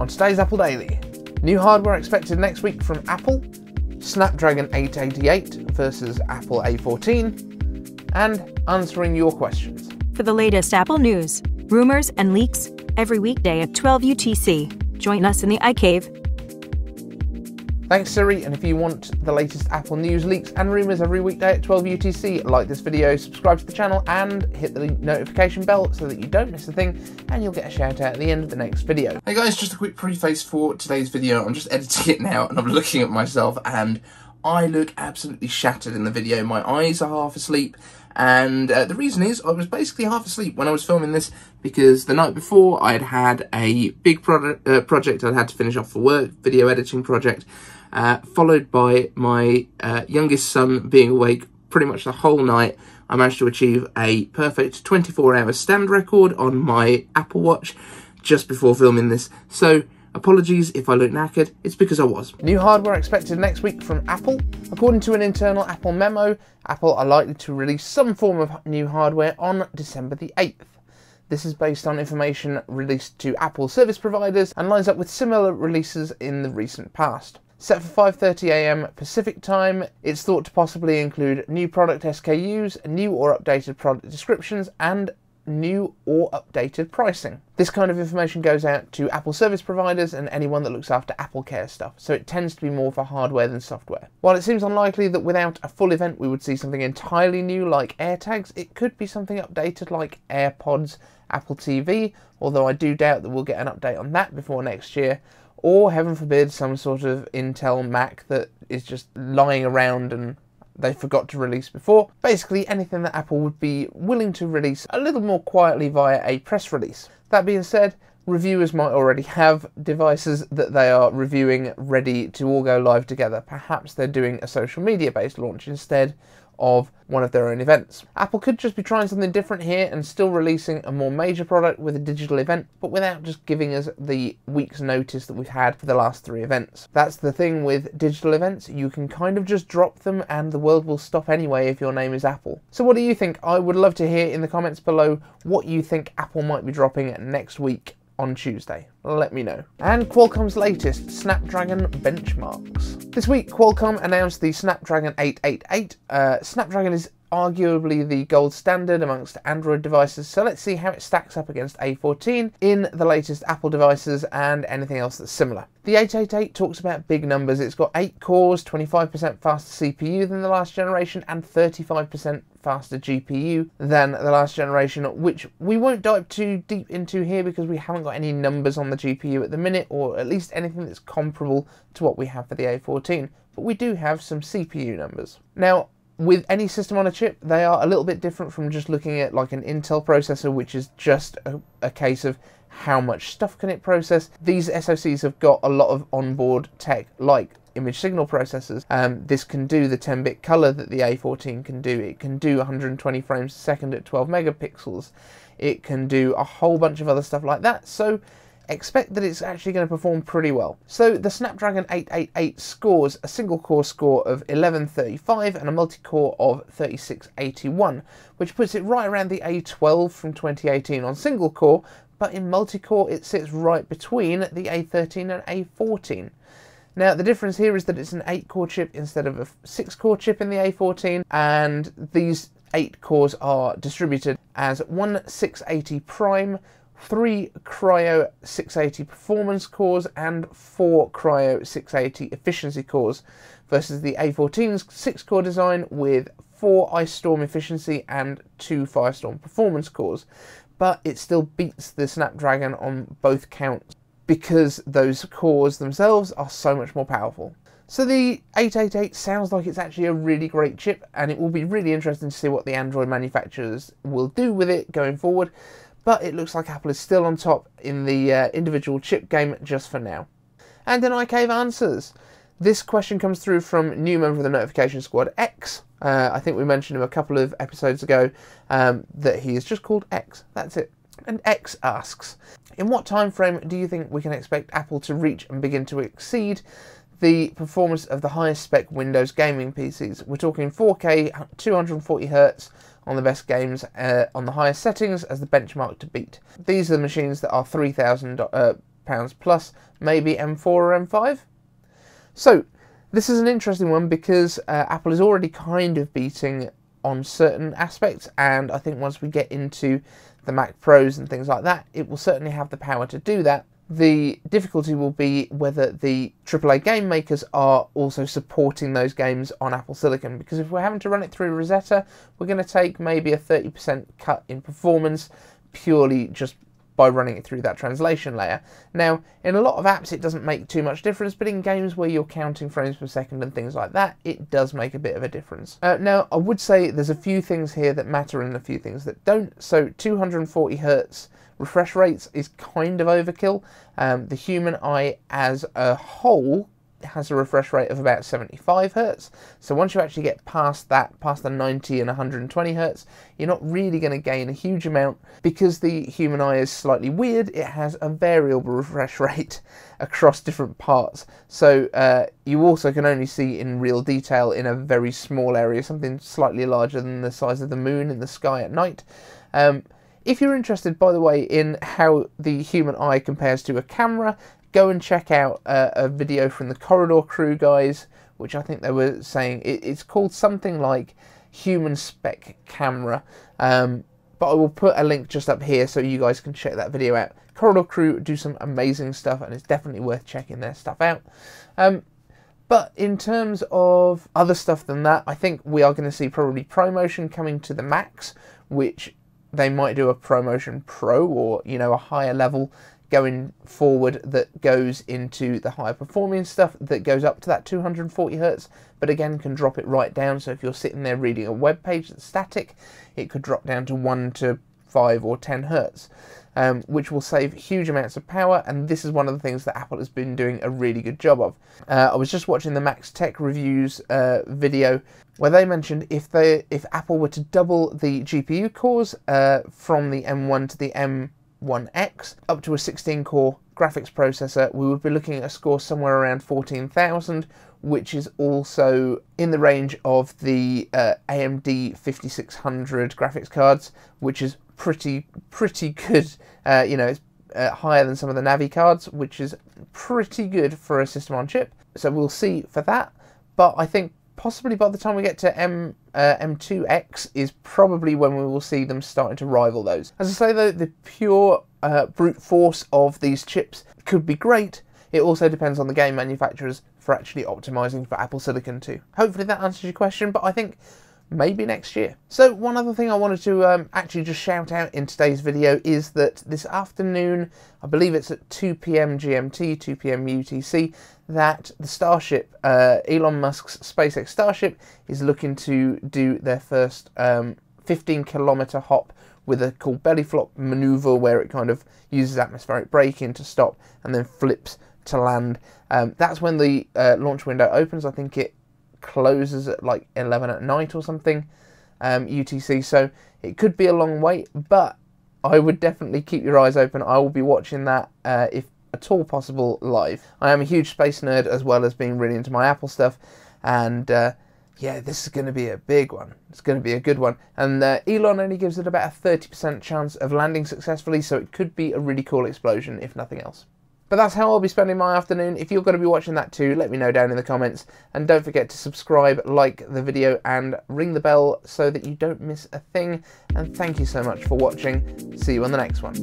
on today's Apple Daily. New hardware expected next week from Apple, Snapdragon 888 versus Apple A14, and answering your questions. For the latest Apple news, rumors, and leaks, every weekday at 12 UTC, join us in the iCave. Thanks Siri, and if you want the latest Apple news, leaks and rumours every weekday at 12 UTC, like this video, subscribe to the channel and hit the notification bell so that you don't miss a thing, and you'll get a shout out at the end of the next video. Hey guys, just a quick preface for today's video. I'm just editing it now and I'm looking at myself and I look absolutely shattered in the video. My eyes are half asleep, and the reason is I was basically half asleep when I was filming this because the night before I had had a big project I'd had to finish off for work, video editing project, followed by my youngest son being awake pretty much the whole night. I managed to achieve a perfect 24-hour stand record on my Apple Watch just before filming this, so apologies if I look knackered, it's because I was. New hardware expected next week from Apple. According to an internal Apple memo, Apple are likely to release some form of new hardware on December the 8th. This is based on information released to Apple service providers and lines up with similar releases in the recent past. Set for 5:30 AM Pacific time, it's thought to possibly include new product SKUs, new or updated product descriptions, and new or updated pricing. This kind of information goes out to Apple service providers and anyone that looks after AppleCare stuff, so it tends to be more for hardware than software. While it seems unlikely that without a full event we would see something entirely new like AirTags, it could be something updated like AirPods, Apple TV, although I do doubt that we'll get an update on that before next year, or heaven forbid some sort of Intel Mac that is just lying around and they forgot to release before. Basically anything that Apple would be willing to release a little more quietly via a press release. That being said, reviewers might already have devices that they are reviewing ready to all go live together. Perhaps they're doing a social media based launch instead of one of their own events. Apple could just be trying something different here and still releasing a more major product with a digital event, but without just giving us the week's notice that we've had for the last three events. That's the thing with digital events, you can kind of just drop them and the world will stop anyway if your name is Apple. So what do you think? I would love to hear in the comments below what you think Apple might be dropping next week on Tuesday. Let me know. And Qualcomm's latest Snapdragon benchmarks. This week Qualcomm announced the Snapdragon 888. Snapdragon is arguably the gold standard amongst Android devices, so let's see how it stacks up against A14 in the latest Apple devices and anything else that's similar. The 888 talks about big numbers. It's got 8 cores, 25% faster CPU than the last generation, and 35% faster GPU than the last generation, which we won't dive too deep into here because we haven't got any numbers on the GPU at the minute, or at least anything that's comparable to what we have for the A14, but we do have some CPU numbers. Now, with any system on a chip, they are a little bit different from just looking at like an Intel processor, which is just a case of how much stuff can it process. These SoCs have got a lot of onboard tech like image signal processors. This can do the 10-bit color that the A14 can do. It can do 120 frames a second at 12 megapixels. It can do a whole bunch of other stuff like that. So expect that it's actually going to perform pretty well. So the Snapdragon 888 scores a single core score of 1135 and a multi-core of 3681, which puts it right around the A12 from 2018 on single core, but in multi-core it sits right between the A13 and A14. Now the difference here is that it's an 8-core chip instead of a 6-core chip in the A14, and these 8 cores are distributed as one 680 prime, 3 Cryo 680 performance cores, and 4 Cryo 680 efficiency cores, versus the A14's 6-core design with 4 Ice Storm efficiency and 2 Firestorm performance cores. But it still beats the Snapdragon on both counts because those cores themselves are so much more powerful. So the 888 sounds like it's actually a really great chip, and it will be really interesting to see what the Android manufacturers will do with it going forward. But it looks like Apple is still on top in the individual chip game just for now. And then iCave answers. This question comes through from new member of the Notification Squad, X. I think we mentioned him a couple of episodes ago, that he is just called X. That's it. And X asks, in what time frame do you think we can expect Apple to reach and begin to exceed the performance of the highest spec Windows gaming PCs? We're talking 4K, 240Hz on the best games on the highest settings as the benchmark to beat. These are the machines that are 3000 plus maybe M4 or M5. So this is an interesting one because Apple is already kind of beating on certain aspects, and I think once we get into the Mac Pros and things like that, it will certainly have the power to do that. The difficulty will be whether the AAA game makers are also supporting those games on Apple Silicon, because if we're having to run it through Rosetta, we're going to take maybe a 30% cut in performance purely just by running it through that translation layer. Now, in a lot of apps it doesn't make too much difference, but in games where you're counting frames per second and things like that, it does make a bit of a difference. Now, I would say there's a few things here that matter and a few things that don't. So 240Hz refresh rates is kind of overkill. The human eye as a whole has a refresh rate of about 75Hz, so once you actually get past that, past the 90 and 120Hz, you're not really going to gain a huge amount. Because the human eye is slightly weird, it has a variable refresh rate across different parts, so you also can only see in real detail in a very small area, something slightly larger than the size of the moon in the sky at night. If you're interested, by the way, in how the human eye compares to a camera, go and check out a video from the Corridor Crew guys, which I think they were saying, it's called something like Human Spec Camera, but I will put a link just up here so you guys can check that video out. Corridor Crew do some amazing stuff, and it's definitely worth checking their stuff out. But in terms of other stuff than that, I think we are going to see probably ProMotion coming to the Macs, which they might do a ProMotion Pro or, you know, a higher level going forward that goes into the higher performing stuff that goes up to that 240Hz, but again can drop it right down. So if you're sitting there reading a web page that's static, it could drop down to 1 to 5 or 10 Hz, which will save huge amounts of power, and this is one of the things that Apple has been doing a really good job of. I was just watching the Max Tech Reviews video where they mentioned if Apple were to double the GPU cores from the M1 to the M1X up to a 16-core graphics processor, we would be looking at a score somewhere around 14,000, which is also in the range of the AMD 5600 graphics cards, which is pretty good. You know, it's higher than some of the Navi cards, which is pretty good for a system on chip. So we'll see for that, but I think possibly by the time we get to M2X is probably when we will see them starting to rival those. As I say though, the pure brute force of these chips could be great. It also depends on the game manufacturers for actually optimizing for Apple Silicon too. Hopefully that answers your question, but I think maybe next year. So one other thing I wanted to actually just shout out in today's video is that this afternoon, I believe it's at 2 PM GMT, 2 PM UTC, that the Starship, Elon Musk's SpaceX Starship, is looking to do their first 15-kilometer hop with a called belly flop maneuver, where it kind of uses atmospheric braking to stop and then flips to land. That's when the launch window opens. I think it closes at like 11 at night or something UTC, so it could be a long wait, but I would definitely keep your eyes open. I will be watching that if at all possible live. I am a huge space nerd as well as being really into my Apple stuff, and yeah, this is going to be a big one. It's going to be a good one, and Elon only gives it about a 30% chance of landing successfully, so it could be a really cool explosion if nothing else. But that's how I'll be spending my afternoon. If you're going to be watching that too, let me know down in the comments. And don't forget to subscribe, like the video, and ring the bell so that you don't miss a thing. And thank you so much for watching. See you on the next one.